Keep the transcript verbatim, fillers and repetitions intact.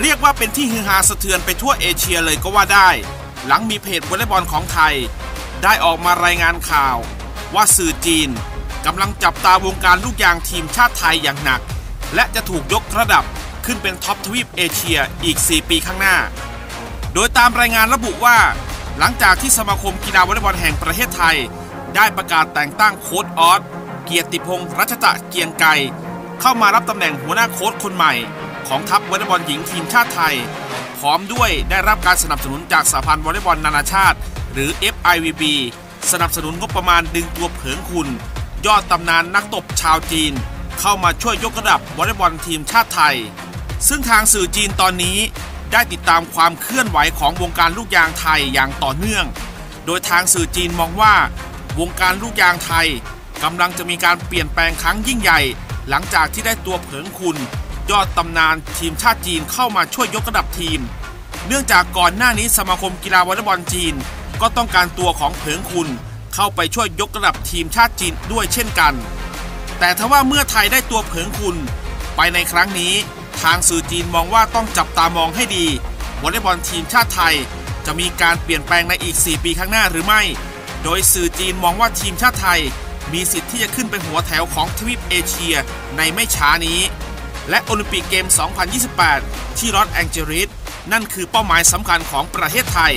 เรียกว่าเป็นที่ฮือฮาสะเทือนไปทั่วเอเชียเลยก็ว่าได้หลังมีเพจวอลเลย์บอลของไทยได้ออกมารายงานข่าวว่าสื่อจีนกำลังจับตาวงการลูกยางทีมชาติไทยอย่างหนักและจะถูกยกระดับขึ้นเป็นท็อปทวีปเอเชียอีกสี่ปีข้างหน้าโดยตามรายงานระบุว่าหลังจากที่สมาคมกีฬาวอลเลย์บอลแห่งประเทศไทยได้ประกาศแต่งตั้งโค้ชออสเกียรติพงษ์รัชตะเกียงไกรเข้ามารับตำแหน่งหัวหน้าโค้ชคนใหม่ของทัพวอลเลย์บอลหญิงทีมชาติไทยพร้อมด้วยได้รับการสนับสนุนจากสหพันธ์วอลเลย์บอลนานาชาติหรือ เอฟ ไอ วี บี สนับสนุนงบประมาณดึงตัวเผิงคุณยอดตำนานนักตบชาวจีนเข้ามาช่วยยกระดับวอลเลย์บอลทีมชาติไทยซึ่งทางสื่อจีนตอนนี้ได้ติดตามความเคลื่อนไหวของวงการลูกยางไทยอย่างต่อเนื่องโดยทางสื่อจีนมองว่าวงการลูกยางไทยกำลังจะมีการเปลี่ยนแปลงครั้งยิ่งใหญ่หลังจากที่ได้ตัวเผิงคุณยอดตำนานทีมชาติจีนเข้ามาช่วยยกระดับทีมเนื่องจากก่อนหน้านี้สมาคมกีฬาวอลเลย์บอลจีนก็ต้องการตัวของเผิงคุณเข้าไปช่วยยกระดับทีมชาติจีนด้วยเช่นกันแต่ทว่าเมื่อไทยได้ตัวเผิงคุณไปในครั้งนี้ทางสื่อจีนมองว่าต้องจับตามองให้ดีวอลเลย์บอลทีมชาติไทยจะมีการเปลี่ยนแปลงในอีกสี่ปีข้างหน้าหรือไม่โดยสื่อจีนมองว่าทีมชาติไทยมีสิทธิ์ที่จะขึ้นเป็นหัวแถวของทวีปเอเชียในไม่ช้านี้และโอลิมปิกเกม สองพันยี่สิบแปด ที่ลอสแองเจลิสนั่นคือเป้าหมายสำคัญของประเทศไทย